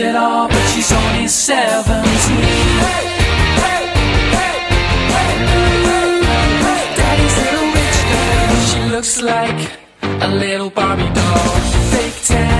It all, but she's only 17. Hey! Daddy's little rich girl. She looks like a little Barbie doll. Fake tan.